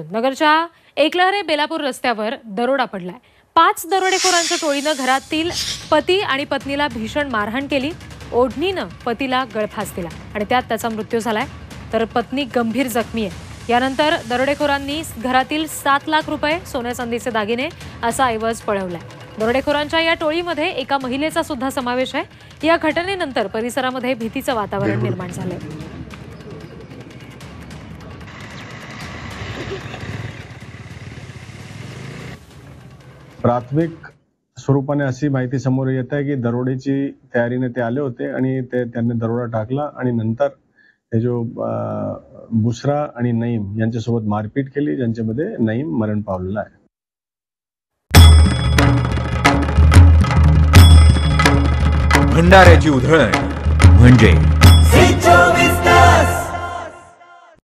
नगरच्या एकलहरे बेलापूर रस्त्यावर दरोडा पडलाय। 5 दरोडेखोरांच्या टोळीने घरातील पती आणि पत्नीला भीषण मारहाण केली। ओढणीने पतीला गळफास दिला आणि त्यात त्याचा मृत्यू झालाय, तर पत्नी गंभीर जखमी आहे। यानंतर दरोडेखोरांनी घरातील 7 लाख रुपये, सोने चांदीचे दागिने असा ऐवज पळवलाय। दरोडेखोरांच्या या टोळीमध्ये एका महिलेचा सुद्धा समावेश आहे। या घटनेनंतर परिसरामध्ये भीतीचं वातावरण निर्माण झालंय। प्राथमिक स्वरूपाने अशी माहिती समोर येत आहे की दरोडेची तयारीने ते आले होते आणि त्यांनी दरोडा टाकला आणि नंतर ते जो बुसरा आणि नईम यांच्यासोबत मारपीट केली, ज्यांच्यामध्ये नईम मरण पावलेला आहे। भंडाऱ्याची उधळण म्हणजे